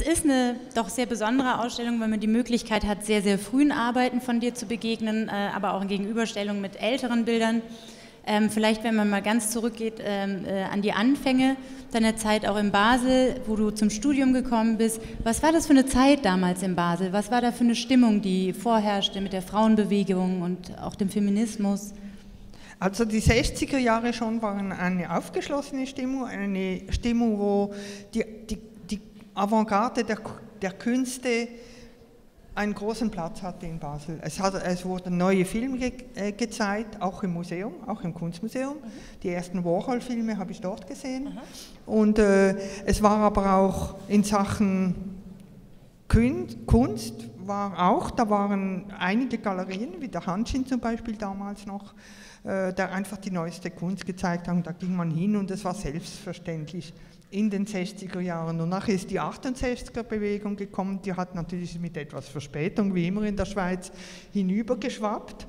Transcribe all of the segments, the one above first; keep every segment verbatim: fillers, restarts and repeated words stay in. Es ist eine doch sehr besondere Ausstellung, weil man die Möglichkeit hat, sehr, sehr frühen Arbeiten von dir zu begegnen, aber auch in Gegenüberstellung mit älteren Bildern. Vielleicht, wenn man mal ganz zurückgeht an die Anfänge deiner Zeit auch in Basel, wo du zum Studium gekommen bist. Was war das für eine Zeit damals in Basel? Was war da für eine Stimmung, die vorherrschte mit der Frauenbewegung und auch dem Feminismus? Also die sechziger Jahre schon waren eine aufgeschlossene Stimmung, eine Stimmung, wo die, die, die Avantgarde der, der Künste einen großen Platz hatte in Basel. Es, hat, es wurden neue Filme ge, äh, gezeigt, auch im Museum, auch im Kunstmuseum. Mhm. Die ersten Warhol-Filme habe ich dort gesehen. Mhm. Und äh, es war aber auch in Sachen Kunst, war auch, da waren einige Galerien, wie der Hanschin zum Beispiel damals noch, äh, der einfach die neueste Kunst gezeigt haben. Da ging man hin und es war selbstverständlich. In den sechziger Jahren und nachher ist die achtundsechziger-Bewegung gekommen, die hat natürlich mit etwas Verspätung, wie immer in der Schweiz, hinübergeschwappt.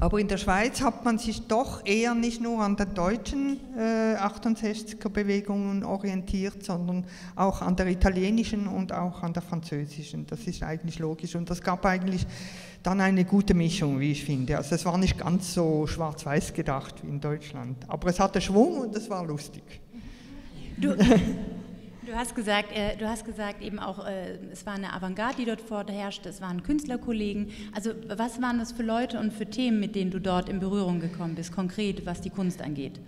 Aber in der Schweiz hat man sich doch eher nicht nur an der deutschen äh, achtundsechziger-Bewegung orientiert, sondern auch an der italienischen und auch an der französischen. Das ist eigentlich logisch und das gab eigentlich dann eine gute Mischung, wie ich finde. Also es war nicht ganz so schwarz-weiß gedacht wie in Deutschland, aber es hatte Schwung und es war lustig. Du, du hast gesagt, äh, du hast gesagt eben auch, äh, es war eine Avantgarde, die dort vorherrschte, es waren Künstlerkollegen. Also was waren das für Leute und für Themen, mit denen du dort in Berührung gekommen bist, konkret, was die Kunst angeht?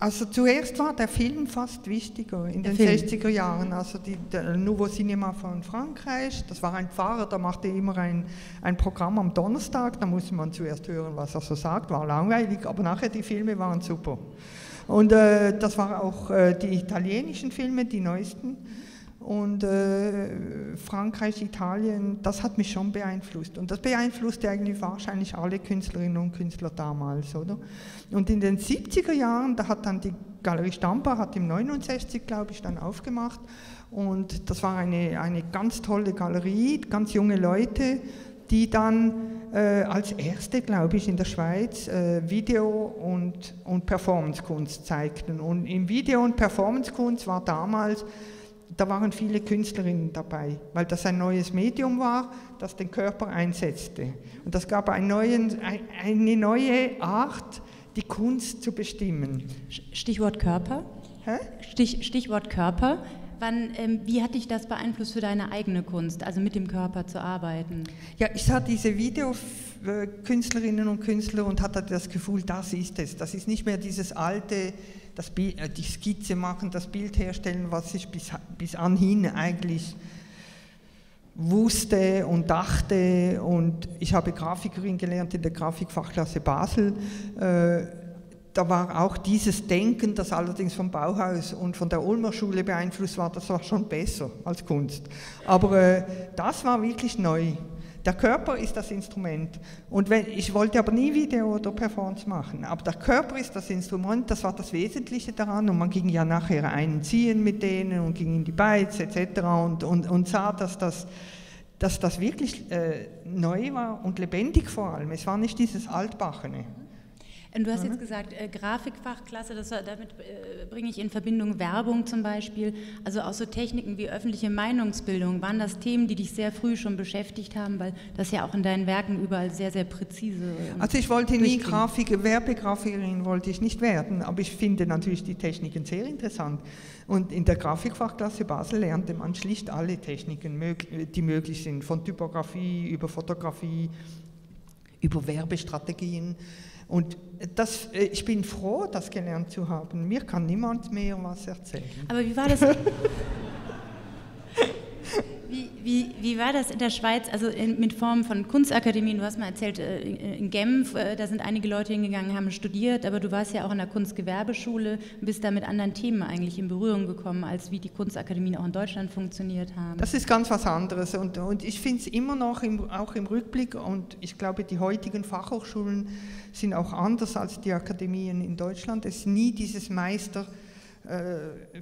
Also zuerst war der Film fast wichtiger in der den Film. sechziger Jahren. Also die, der Nouveau Cinema von Frankreich, das war ein Pfarrer, der machte immer ein, ein Programm am Donnerstag, da musste man zuerst hören, was er so sagt, war langweilig, aber nachher die Filme waren super. Und äh, das waren auch äh, die italienischen Filme, die neuesten. Und äh, Frankreich, Italien, das hat mich schon beeinflusst. Und das beeinflusste eigentlich wahrscheinlich alle Künstlerinnen und Künstler damals, oder? Und in den siebziger Jahren, da hat dann die Galerie Stampa, hat im neunundsechzig, glaube ich, dann aufgemacht. Und das war eine, eine ganz tolle Galerie, ganz junge Leute, die dann äh, als erste, glaube ich, in der Schweiz äh, Video- und, und Performancekunst zeigten. Und im Video- und Performancekunst war damals, da waren viele Künstlerinnen dabei, weil das ein neues Medium war, das den Körper einsetzte. Und das gab einen neuen, ein, eine neue Art, die Kunst zu bestimmen. Stichwort Körper? Hä? Stich, Stichwort Körper. Wann, ähm, wie hat dich das beeinflusst für deine eigene Kunst, also mit dem Körper zu arbeiten? Ja, ich sah diese Videokünstlerinnen und Künstler und hatte das Gefühl, das ist es. Das ist nicht mehr dieses alte, das Bild, die Skizze machen, das Bild herstellen, was ich bis, bis anhin eigentlich wusste und dachte. Und ich habe Grafikerin gelernt in der Grafikfachklasse Basel. Äh, Da war auch dieses Denken, das allerdings vom Bauhaus und von der Ulmer Schule beeinflusst war, das war schon besser als Kunst. Aber äh, das war wirklich neu. Der Körper ist das Instrument. Und wenn, ich wollte aber nie Video oder Performance machen, aber der Körper ist das Instrument, das war das Wesentliche daran. Und man ging ja nachher einen ziehen mit denen und ging in die Beiz et cetera und, und, und sah, dass das... dass das wirklich äh, neu war und lebendig vor allem. Es war nicht dieses Altbachene. Du hast jetzt gesagt, äh, Grafikfachklasse, das, damit äh, bringe ich in Verbindung Werbung zum Beispiel, also auch so Techniken wie öffentliche Meinungsbildung. Waren das Themen, die dich sehr früh schon beschäftigt haben, weil das ja auch in deinen Werken überall sehr, sehr präzise und also ich wollte nie Grafik, Werbegrafikerin wollte ich nicht werden, aber ich finde natürlich die Techniken sehr interessant. Und in der Grafikfachklasse Basel lernte man schlicht alle Techniken, die möglich sind, von Typografie über Fotografie, über Werbestrategien. Und das, ich bin froh, das gelernt zu haben. Mir kann niemand mehr was erzählen. Aber wie war das? Wie, wie, wie war das in der Schweiz, also in, mit Formen von Kunstakademien, du hast mal erzählt, in Genf, da sind einige Leute hingegangen, haben studiert, aber du warst ja auch in der Kunstgewerbeschule und bist da mit anderen Themen eigentlich in Berührung gekommen, als wie die Kunstakademien auch in Deutschland funktioniert haben. Das ist ganz was anderes und, und ich finde es immer noch, im, auch im Rückblick, und ich glaube, die heutigen Fachhochschulen sind auch anders als die Akademien in Deutschland, es ist nie dieses Meister-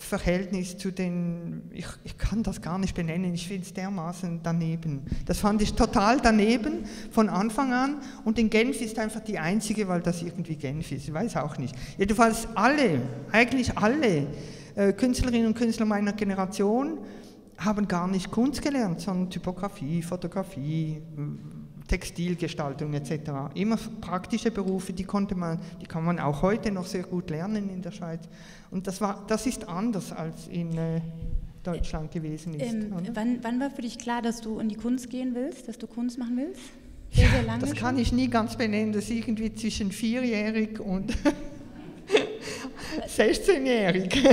Verhältnis zu den, ich, ich kann das gar nicht benennen, ich finde es dermaßen daneben. Das fand ich total daneben von Anfang an und in Genf ist einfach die einzige, weil das irgendwie Genf ist, ich weiß auch nicht. Jedenfalls alle, eigentlich alle Künstlerinnen und Künstler meiner Generation haben gar nicht Kunst gelernt, sondern Typografie, Fotografie, Textilgestaltung et cetera. Immer praktische Berufe, die konnte man, die kann man auch heute noch sehr gut lernen in der Schweiz. Und das war, das ist anders als in äh, Deutschland gewesen ist. Ähm, wann, wann war für dich klar, dass du in die Kunst gehen willst, dass du Kunst machen willst? Sehr, sehr lange. Ja, das kann ich nie ganz benennen, das ist irgendwie zwischen vierjährig und sechzehnjährig.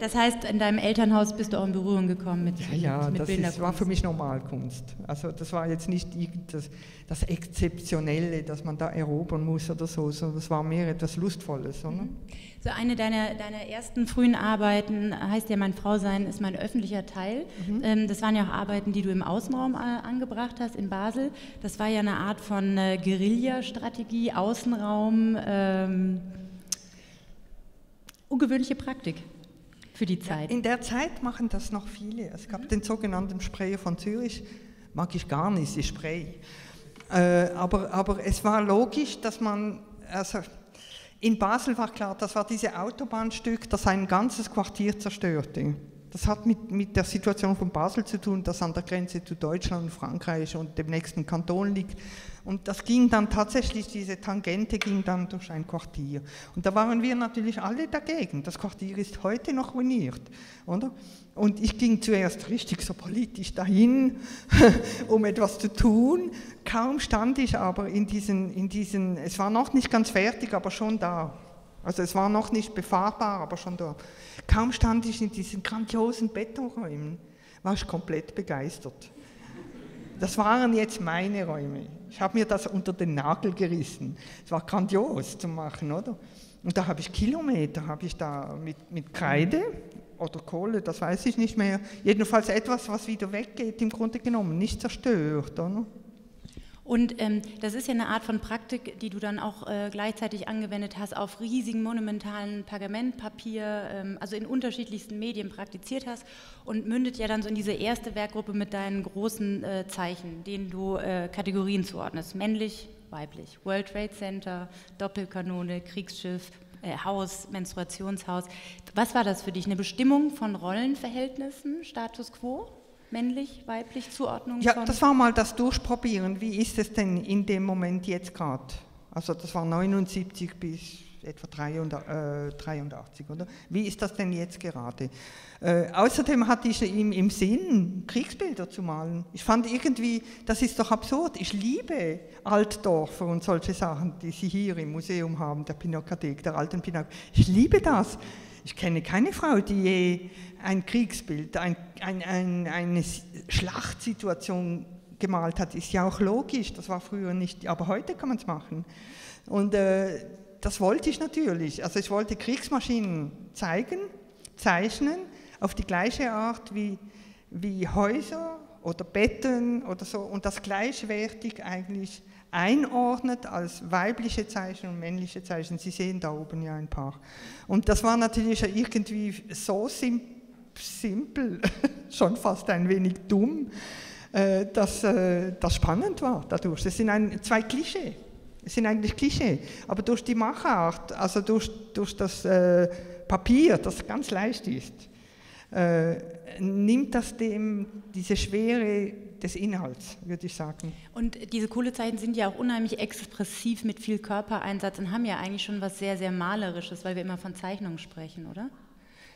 Das heißt, in deinem Elternhaus bist du auch in Berührung gekommen mit Bilderkunst? Ja, ja, mit das ist, war für mich Normalkunst. Also das war jetzt nicht das, das Exzeptionelle, dass man da erobern muss oder so, sondern das war mehr etwas Lustvolles. Oder? Mhm. So eine deiner, deiner ersten frühen Arbeiten heißt ja, mein Frausein ist mein öffentlicher Teil. Mhm. Ähm, das waren ja auch Arbeiten, die du im Außenraum äh, angebracht hast, in Basel. Das war ja eine Art von äh, Guerilla-Strategie, Außenraum, ähm, ungewöhnliche Praktik für die Zeit. Ja, in der Zeit machen das noch viele. Es gab mhm. den sogenannten Sprayer von Zürich, mag ich gar nicht, die Spray. Äh, aber, aber es war logisch, dass man, also in Basel war klar, das war dieses Autobahnstück, das ein ganzes Quartier zerstörte. Das hat mit, mit der Situation von Basel zu tun, das an der Grenze zu Deutschland und Frankreich und dem nächsten Kanton liegt. Und das ging dann tatsächlich, diese Tangente ging dann durch ein Quartier. Und da waren wir natürlich alle dagegen. Das Quartier ist heute noch ruiniert, oder? Und ich ging zuerst richtig so politisch dahin, um etwas zu tun. Kaum stand ich aber in diesen, in diesen, es war noch nicht ganz fertig, aber schon da. Also es war noch nicht befahrbar, aber schon da. Kaum stand ich in diesen grandiosen Betonräumen, war ich komplett begeistert. Das waren jetzt meine Räume. Ich habe mir das unter den Nagel gerissen. Es war grandios zu machen, oder? Und da habe ich Kilometer, habe ich da mit, mit Kreide oder Kohle, das weiß ich nicht mehr. Jedenfalls etwas, was wieder weggeht, im Grunde genommen, nicht zerstört, oder? Und ähm, das ist ja eine Art von Praktik, die du dann auch äh, gleichzeitig angewendet hast, auf riesigen, monumentalen Pergamentpapier, ähm, also in unterschiedlichsten Medien praktiziert hast und mündet ja dann so in diese erste Werkgruppe mit deinen großen äh, Zeichen, denen du äh, Kategorien zuordnest, männlich, weiblich, World Trade Center, Doppelkanone, Kriegsschiff, äh, Haus, Menstruationshaus. Was war das für dich, eine Bestimmung von Rollenverhältnissen, Status quo? Männlich, weiblich, Zuordnung? Ja, das war mal das Durchprobieren. Wie ist es denn in dem Moment jetzt gerade? Also das war neunundsiebzig bis etwa dreiundachtzig, oder? Wie ist das denn jetzt gerade? Äh, außerdem hatte ich im, im Sinn, Kriegsbilder zu malen. Ich fand irgendwie, das ist doch absurd. Ich liebe Altdorfer und solche Sachen, die sie hier im Museum haben, der Pinakothek, der alten Pinakothek. Ich liebe das. Ich kenne keine Frau, die je ein Kriegsbild, ein, ein, ein, eine Schlachtsituation gemalt hat. Ist ja auch logisch, das war früher nicht, aber heute kann man es machen. Und äh, das wollte ich natürlich. Also ich wollte Kriegsmaschinen zeigen, zeichnen, auf die gleiche Art wie, wie Häuser oder Betten oder so und das gleichwertig eigentlich einordnet als weibliche Zeichen und männliche Zeichen. Sie sehen da oben ja ein paar. Und das war natürlich irgendwie so sim simpel, schon fast ein wenig dumm, dass das spannend war dadurch. Es sind ein, zwei Klischee. Es sind eigentlich Klischee. Aber durch die Machart, also durch, durch das Papier, das ganz leicht ist, nimmt das dem diese Schwere des Inhalts, würde ich sagen. Und diese Kohlezeichen sind ja auch unheimlich expressiv mit viel Körpereinsatz und haben ja eigentlich schon was sehr, sehr Malerisches, weil wir immer von Zeichnungen sprechen, oder?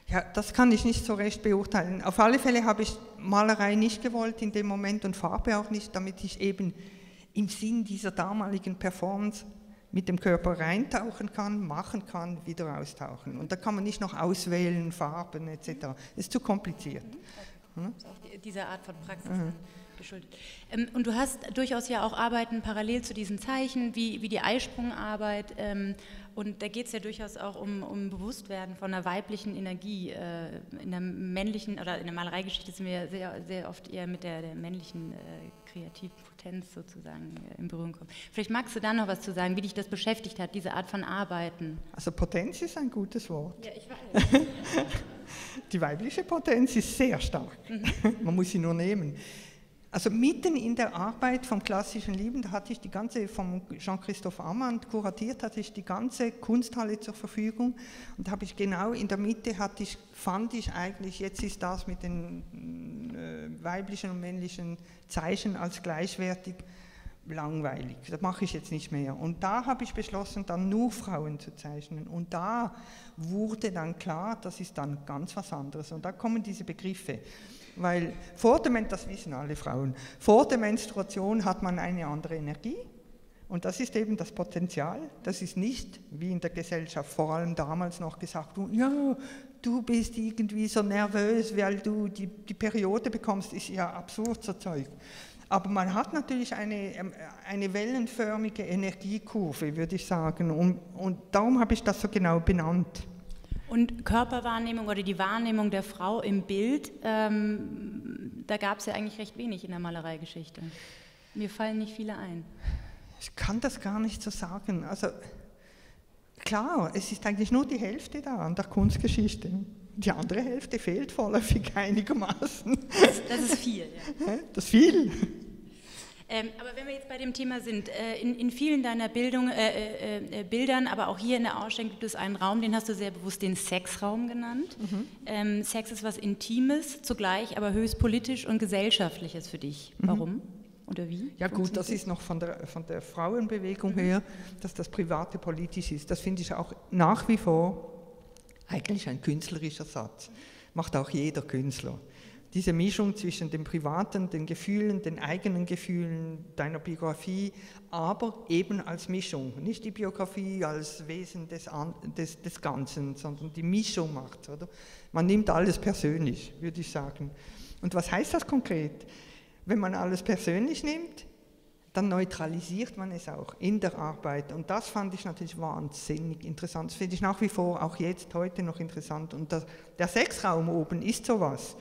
Ja, das kann ich nicht so recht beurteilen. Auf alle Fälle habe ich Malerei nicht gewollt in dem Moment und Farbe auch nicht, damit ich eben im Sinn dieser damaligen Performance mit dem Körper reintauchen kann, machen kann, wieder austauchen. Und da kann man nicht noch auswählen, Farben et cetera. Das ist zu kompliziert. Mhm. Das ist auch diese Art von Praxis. Mhm. Und du hast durchaus ja auch Arbeiten parallel zu diesen Zeichen, wie, wie die Eisprungarbeit. Ähm, und da geht es ja durchaus auch um, um Bewusstwerden von einer weiblichen Energie. Äh, in der männlichen, oder in der Malereigeschichte sind wir ja sehr, sehr oft eher mit der, der männlichen äh, Kreativpotenz sozusagen äh, in Berührung kommen. Vielleicht magst du da noch was zu sagen, wie dich das beschäftigt hat, diese Art von Arbeiten. Also Potenz ist ein gutes Wort. Ja, ich weiß. Die weibliche Potenz ist sehr stark. Mhm. Man muss sie nur nehmen. Also mitten in der Arbeit vom klassischen Leben, da hatte ich die ganze, vom Jean-Christoph Ammann kuratiert, hatte ich die ganze Kunsthalle zur Verfügung und habe ich genau in der Mitte, hatte ich, fand ich eigentlich, jetzt ist das mit den äh, weiblichen und männlichen Zeichen als gleichwertig langweilig, das mache ich jetzt nicht mehr. Und da habe ich beschlossen, dann nur Frauen zu zeichnen und da wurde dann klar, das ist dann ganz was anderes und da kommen diese Begriffe. Weil vor der Menstruation, das wissen alle Frauen, vor der Menstruation hat man eine andere Energie und das ist eben das Potenzial. Das ist nicht, wie in der Gesellschaft vor allem damals noch gesagt, ja, du bist irgendwie so nervös, weil du die, die Periode bekommst, ist ja absurd so Zeug. Aber man hat natürlich eine, eine wellenförmige Energiekurve, würde ich sagen, und, und darum habe ich das so genau benannt. Und Körperwahrnehmung oder die Wahrnehmung der Frau im Bild, ähm, da gab es ja eigentlich recht wenig in der Malereigeschichte. Mir fallen nicht viele ein. Ich kann das gar nicht so sagen. Also klar, es ist eigentlich nur die Hälfte da an der Kunstgeschichte. Die andere Hälfte fehlt vorläufig einigermaßen. Das, das ist viel. Ja. Das ist viel. Ähm, aber wenn wir jetzt bei dem Thema sind, äh, in, in vielen deiner Bildung, äh, äh, äh, Bildern, aber auch hier in der Ausstellung gibt es einen Raum, den hast du sehr bewusst den Sexraum genannt. Mhm. Ähm, Sex ist was Intimes, zugleich aber höchst politisch und gesellschaftliches für dich. Mhm. Warum oder wie? Ja gut, das ist noch von der, von der Frauenbewegung mhm. her, dass das Private politisch ist. Das finde ich auch nach wie vor eigentlich ein künstlerischer Satz. Macht auch jeder Künstler. Diese Mischung zwischen dem Privaten, den Gefühlen, den eigenen Gefühlen, deiner Biografie, aber eben als Mischung. Nicht die Biografie als Wesen des, An des, des Ganzen, sondern die Mischung macht. Oder? Man nimmt alles persönlich, würde ich sagen. Und was heißt das konkret? Wenn man alles persönlich nimmt, dann neutralisiert man es auch in der Arbeit. Und das fand ich natürlich wahnsinnig interessant. Das finde ich nach wie vor, auch jetzt, heute noch interessant. Und das, der Sexraum oben ist sowas.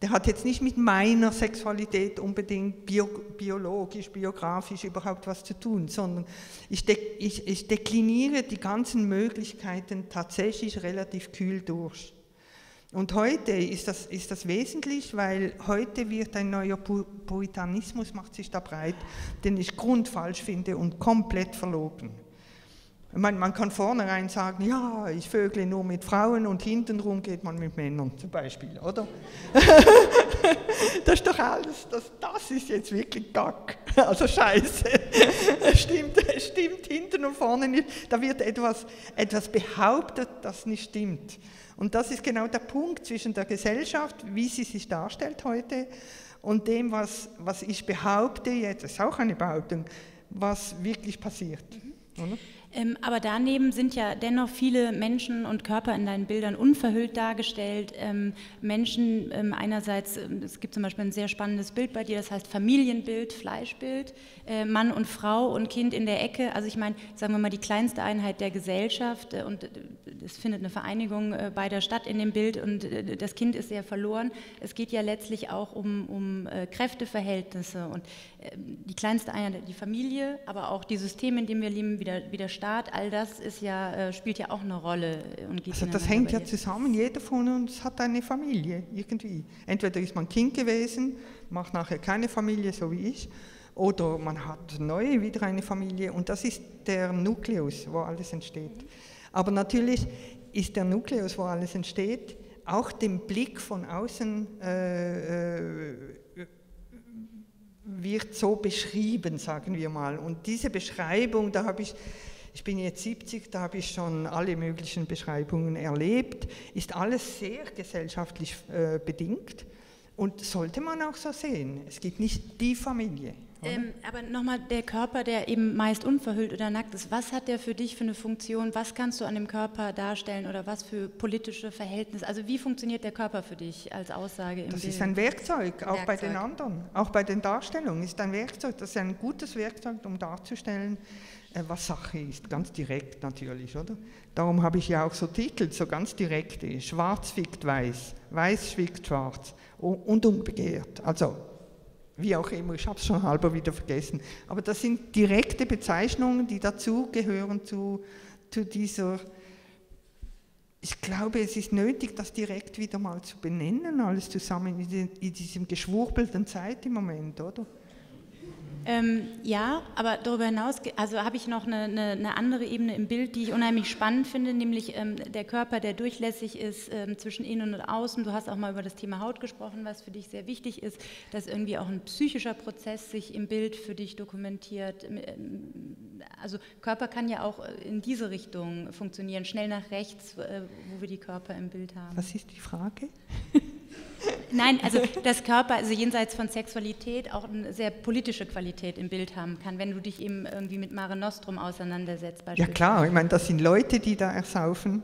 Der hat jetzt nicht mit meiner Sexualität unbedingt bio, biologisch, biografisch überhaupt was zu tun, sondern ich, de, ich, ich dekliniere die ganzen Möglichkeiten tatsächlich relativ kühl durch. Und heute ist das, ist das wesentlich, weil heute wird ein neuer Puritanismus, macht sich da breit, den ich grundfalsch finde und komplett verlogen. Man, man kann vornherein sagen, ja, ich vögle nur mit Frauen und hintenrum geht man mit Männern zum Beispiel, oder? Das ist doch alles, das, das ist jetzt wirklich Gack, also Scheiße. Es stimmt, stimmt hinten und vorne nicht, da wird etwas, etwas behauptet, das nicht stimmt. Und das ist genau der Punkt zwischen der Gesellschaft, wie sie sich darstellt heute, und dem, was, was ich behaupte, jetzt ist auch eine Behauptung, was wirklich passiert. Oder? Ähm, aber daneben sind ja dennoch viele Menschen und Körper in deinen Bildern unverhüllt dargestellt. Ähm, Menschen ähm, einerseits, ähm, es gibt zum Beispiel ein sehr spannendes Bild bei dir, das heißt Familienbild, Fleischbild, äh, Mann und Frau und Kind in der Ecke. Also ich meine, sagen wir mal, die kleinste Einheit der Gesellschaft äh, und es findet eine Vereinigung äh, beider Stadt in dem Bild und äh, das Kind ist sehr verloren. Es geht ja letztlich auch um, um äh, Kräfteverhältnisse und äh, die kleinste Einheit, die Familie, aber auch die Systeme, in denen wir leben, wieder, wieder Staat, all das ist ja, spielt ja auch eine Rolle. Und geht also das hängt ja zusammen, jeder von uns hat eine Familie irgendwie. Entweder ist man Kind gewesen, macht nachher keine Familie, so wie ich, oder man hat neu wieder eine Familie und das ist der Nukleus, wo alles entsteht. Aber natürlich ist der Nukleus, wo alles entsteht, auch dem Blick von außen äh, wird so beschrieben, sagen wir mal. Und diese Beschreibung, da habe ich Ich bin jetzt siebzig, da habe ich schon alle möglichen Beschreibungen erlebt. Ist alles sehr gesellschaftlich äh, bedingt und sollte man auch so sehen. Es gibt nicht die Familie. Ähm, aber nochmal, der Körper, der eben meist unverhüllt oder nackt ist, was hat der für dich für eine Funktion? Was kannst du an dem Körper darstellen oder was für politische Verhältnisse? Also wie funktioniert der Körper für dich als Aussage im Bild? Das ist ein Werkzeug, auch bei den anderen, auch bei den Darstellungen ist ein Werkzeug. Das ist ein gutes Werkzeug, um darzustellen, was Sache ist, ganz direkt natürlich, oder? Darum habe ich ja auch so Titel, so ganz direkte, schwarz fickt weiß, weiß fickt schwarz und unbegehrt, also wie auch immer, ich habe es schon halber wieder vergessen, aber das sind direkte Bezeichnungen, die dazugehören zu, zu dieser ich glaube, es ist nötig, das direkt wieder mal zu benennen, alles zusammen in, in diesem geschwurbelten Zeit im Moment, oder? Ähm, ja, aber darüber hinaus, also habe ich noch eine, eine, eine andere Ebene im Bild, die ich unheimlich spannend finde, nämlich ähm, der Körper, der durchlässig ist ähm, zwischen innen und außen. Du hast auch mal über das Thema Haut gesprochen, was für dich sehr wichtig ist, dass irgendwie auch ein psychischer Prozess sich im Bild für dich dokumentiert. Also Körper kann ja auch in diese Richtung funktionieren, schnell nach rechts, äh, wo wir die Körper im Bild haben. Was ist die Frage? Nein, also dass Körper, also jenseits von Sexualität, auch eine sehr politische Qualität im Bild haben kann, wenn du dich eben irgendwie mit Mare Nostrum auseinandersetzt beispielsweise. Ja klar, ich meine, das sind Leute, die da ersaufen,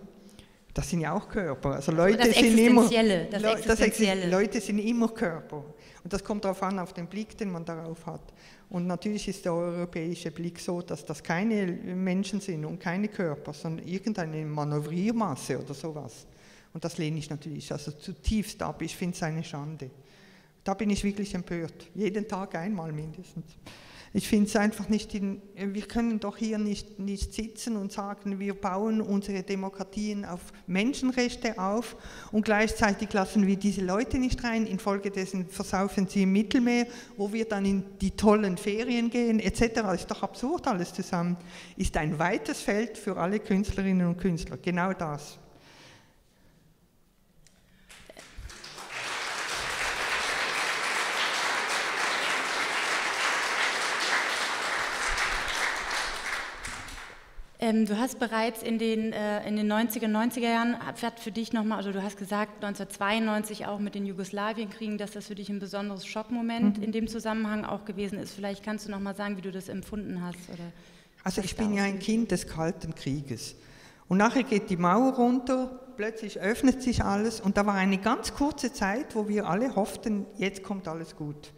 das sind ja auch Körper. Also Leute das sind immer, das Le Existenzielle. Das Leute sind immer Körper. Und das kommt darauf an, auf den Blick, den man darauf hat. Und natürlich ist der europäische Blick so, dass das keine Menschen sind und keine Körper, sondern irgendeine Manövriermasse oder sowas. Und das lehne ich natürlich, also zutiefst ab, ich finde es eine Schande. Da bin ich wirklich empört, jeden Tag einmal mindestens. Ich finde es einfach nicht, in, wir können doch hier nicht, nicht sitzen und sagen, wir bauen unsere Demokratien auf Menschenrechte auf und gleichzeitig lassen wir diese Leute nicht rein, infolgedessen versaufen sie im Mittelmeer, wo wir dann in die tollen Ferien gehen et cetera. Ist doch absurd alles zusammen. Ist ein weites Feld für alle Künstlerinnen und Künstler, genau das. Ähm, du hast bereits in den, äh, in den neunziger Jahren, hat für dich nochmal, also du hast gesagt, neunzehnhundertzweiundneunzig auch mit den Jugoslawienkriegen, dass das für dich ein besonderes Schockmoment mhm. in dem Zusammenhang auch gewesen ist. Vielleicht kannst du nochmal sagen, wie du das empfunden hast. Oder also ich bin ja ein Kind des Kalten Krieges. Und nachher geht die Mauer runter, plötzlich öffnet sich alles und da war eine ganz kurze Zeit, wo wir alle hofften, jetzt kommt alles gut.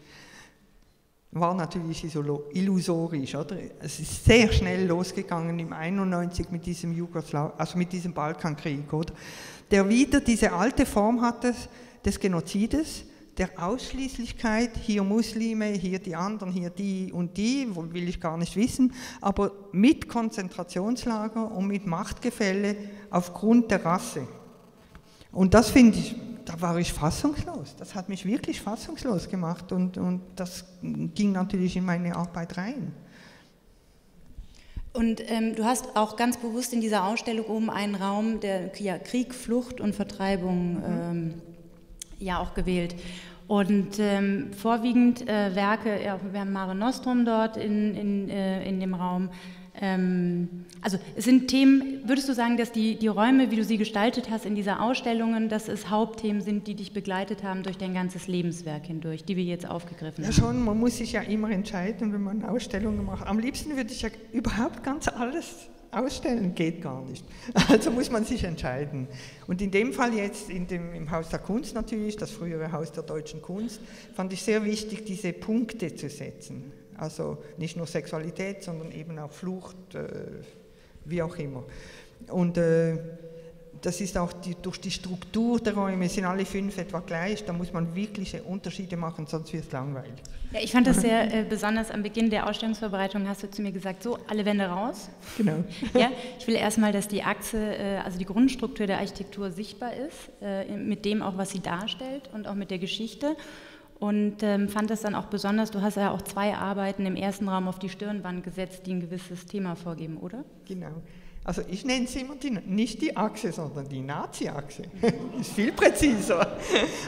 War natürlich illusorisch, oder? Es ist sehr schnell losgegangen im einundneunzig mit diesem Jugoslaw, also mit diesem Balkankrieg, oder? Der wieder diese alte Form hatte des Genozides, der Ausschließlichkeit, hier Muslime, hier die anderen, hier die und die, will ich gar nicht wissen, aber mit Konzentrationslager und mit Machtgefälle aufgrund der Rasse. Und das finde ich, da war ich fassungslos, das hat mich wirklich fassungslos gemacht und, und das ging natürlich in meine Arbeit rein. Und ähm, du hast auch ganz bewusst in dieser Ausstellung oben einen Raum der ja, Krieg, Flucht und Vertreibung mhm. ähm, ja auch gewählt. Und ähm, vorwiegend äh, Werke, ja, wir haben Mare Nostrum dort in, in, äh, in dem Raum. Also es sind Themen, würdest du sagen, dass die, die Räume, wie du sie gestaltet hast in dieser Ausstellung, dass es Hauptthemen sind, die dich begleitet haben durch dein ganzes Lebenswerk hindurch, die wir jetzt aufgegriffen haben? Ja schon, man muss sich ja immer entscheiden, wenn man Ausstellungen macht. Am liebsten würde ich ja überhaupt ganz alles ausstellen, geht gar nicht. Also muss man sich entscheiden. Und in dem Fall jetzt in dem, im Haus der Kunst natürlich, das frühere Haus der deutschen Kunst, fand ich sehr wichtig, diese Punkte zu setzen. Also nicht nur Sexualität, sondern eben auch Flucht, äh, wie auch immer. Und äh, das ist auch die, durch die Struktur der Räume, sind alle fünf etwa gleich, da muss man wirkliche Unterschiede machen, sonst wird es langweilig. Ja, ich fand das sehr äh, besonders, am Beginn der Ausstellungsvorbereitung hast du zu mir gesagt, so, alle Wände raus. Genau. Ja, ich will erstmal, dass die Achse, äh, also die Grundstruktur der Architektur sichtbar ist, äh, mit dem auch, was sie darstellt und auch mit der Geschichte. Und ähm, fand das dann auch besonders, du hast ja auch zwei Arbeiten im ersten Raum auf die Stirnwand gesetzt, die ein gewisses Thema vorgeben, oder? Genau. Also ich nenne es immer die, nicht die Achse, sondern die Nazi-Achse. Ist viel präziser.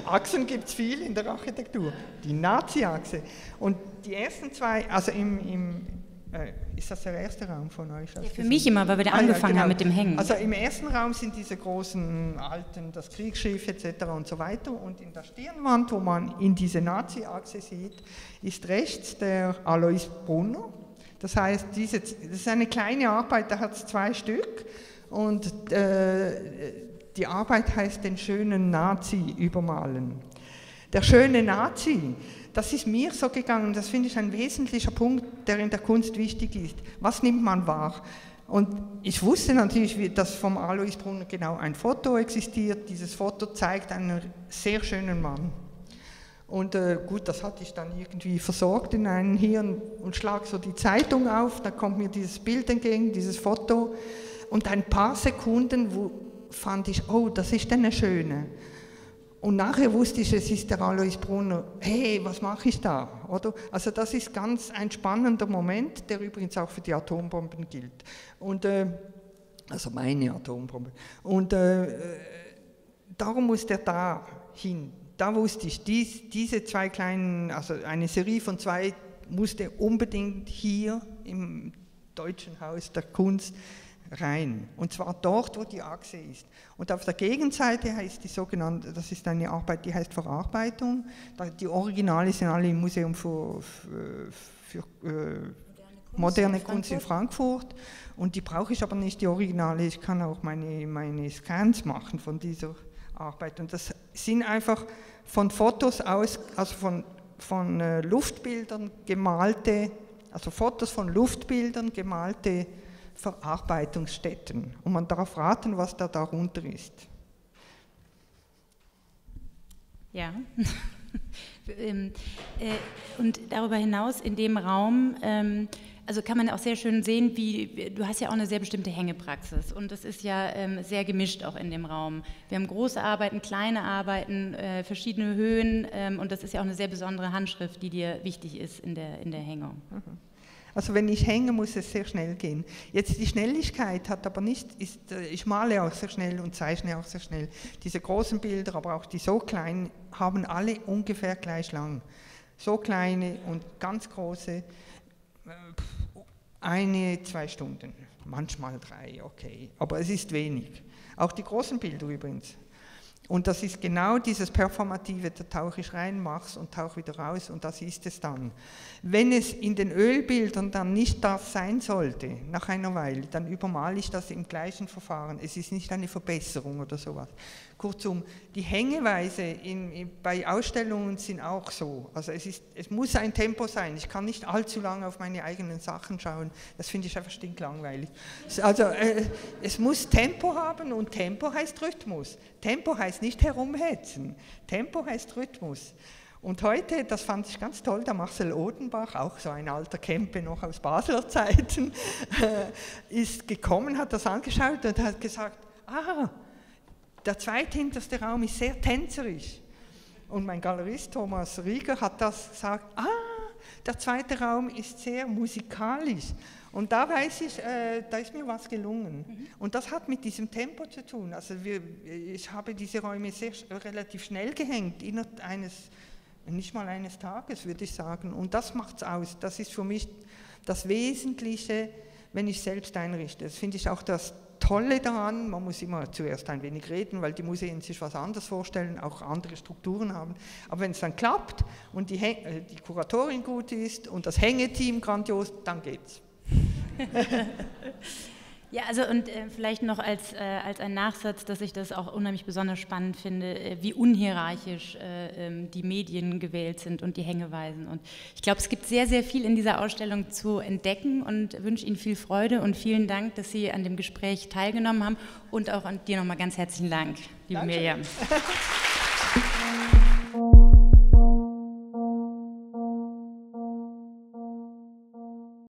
Achsen gibt es viel in der Architektur. Die Nazi-Achse. Und die ersten zwei, also im, im äh, ist das der erste Raum von euch? Ja, für mich immer, weil wir da ah, angefangen ja, genau. haben mit dem Hängen. Also im ersten Raum sind diese großen alten, das Kriegsschiff et cetera und so weiter. Und in der Stirnwand, wo man in diese Nazi-Achse sieht, ist rechts der Alois Brunner. Das heißt, diese, das ist eine kleine Arbeit, da hat es zwei Stück. Und äh, die Arbeit heißt den schönen Nazi übermalen. Der schöne Nazi. Das ist mir so gegangen, das finde ich ein wesentlicher Punkt, der in der Kunst wichtig ist. Was nimmt man wahr? Und ich wusste natürlich, dass vom Alois Brunner genau ein Foto existiert. Dieses Foto zeigt einen sehr schönen Mann. Und äh, gut, das hatte ich dann irgendwie versorgt in einem Hirn und schlage so die Zeitung auf, da kommt mir dieses Bild entgegen, dieses Foto. Und ein paar Sekunden, wo fand ich, oh, das ist eine schöne. Und nachher wusste ich, es ist der Alois Brunner. Hey, was mache ich da? Oder? Also das ist ganz ein spannender Moment, der übrigens auch für die Atombomben gilt. Und, äh, also meine Atombombe. Und äh, darum muss der da hin. Da wusste ich, dies, diese zwei kleinen, also eine Serie von zwei, musste unbedingt hier im Deutschen Haus der Kunst rein. Und zwar dort, wo die Achse ist. Und auf der Gegenseite heißt die sogenannte, das ist eine Arbeit, die heißt Verarbeitung. Die Originale sind alle im Museum für, für, für äh, moderne Kunst in Frankfurt. Und die brauche ich aber nicht, die Originale. Ich kann auch meine, meine Scans machen von dieser Arbeit. Und das sind einfach von Fotos aus, also von, von äh, Luftbildern gemalte, also Fotos von Luftbildern gemalte Verarbeitungsstätten, und man darf raten, was da darunter ist. Ja, und darüber hinaus in dem Raum, also kann man auch sehr schön sehen, wie, du hast ja auch eine sehr bestimmte Hängepraxis, und das ist ja sehr gemischt auch in dem Raum. Wir haben große Arbeiten, kleine Arbeiten, verschiedene Höhen, und das ist ja auch eine sehr besondere Handschrift, die dir wichtig ist in der, in der Hängung. Mhm. Also wenn ich hänge, muss es sehr schnell gehen. Jetzt die Schnelligkeit hat aber nicht, ist, ich male auch sehr schnell und zeichne auch sehr schnell. Diese großen Bilder, aber auch die so kleinen, haben alle ungefähr gleich lang. So kleine und ganz große, eine, zwei Stunden, manchmal drei, okay. Aber es ist wenig. Auch die großen Bilder übrigens. Und das ist genau dieses Performative, da tauche ich rein, mach's und tauche wieder raus, und das ist es dann. Wenn es in den Ölbildern dann nicht das sein sollte, nach einer Weile, dann übermale ich das im gleichen Verfahren. Es ist nicht eine Verbesserung oder sowas. Kurzum, die Hängeweise in, in, bei Ausstellungen sind auch so. Also es, ist, es muss ein Tempo sein. Ich kann nicht allzu lange auf meine eigenen Sachen schauen. Das finde ich einfach stinklangweilig. Also äh, es muss Tempo haben, und Tempo heißt Rhythmus. Tempo heißt nicht herumhetzen. Tempo heißt Rhythmus. Und heute, das fand ich ganz toll, der Marcel Odenbach, auch so ein alter Kempe noch aus Basler Zeiten, äh, ist gekommen, hat das angeschaut und hat gesagt, ah, der zweithinterste Raum ist sehr tänzerisch. Und mein Galerist Thomas Rieger hat das gesagt, ah, der zweite Raum ist sehr musikalisch. Und da weiß ich, äh, da ist mir was gelungen. Mhm. Und das hat mit diesem Tempo zu tun. Also wir, ich habe diese Räume sehr, relativ schnell gehängt, innerhalb eines, nicht mal eines Tages, würde ich sagen. Und das macht es aus. Das ist für mich das Wesentliche, wenn ich selbst einrichte. Das finde ich auch das Tolle daran. Man muss immer zuerst ein wenig reden, weil die Museen sich was anderes vorstellen, auch andere Strukturen haben. Aber wenn es dann klappt und die, Häng die Kuratorin gut ist und das Hängeteam grandios, dann geht's. Ja, also und äh, vielleicht noch als, äh, als ein Nachsatz, dass ich das auch unheimlich besonders spannend finde, äh, wie unhierarchisch äh, ähm, die Medien gewählt sind und die Hängeweisen. Und ich glaube, es gibt sehr, sehr viel in dieser Ausstellung zu entdecken, und wünsche Ihnen viel Freude und vielen Dank, dass Sie an dem Gespräch teilgenommen haben, und auch an dir nochmal ganz herzlichen Dank, liebe Danke. Miriam.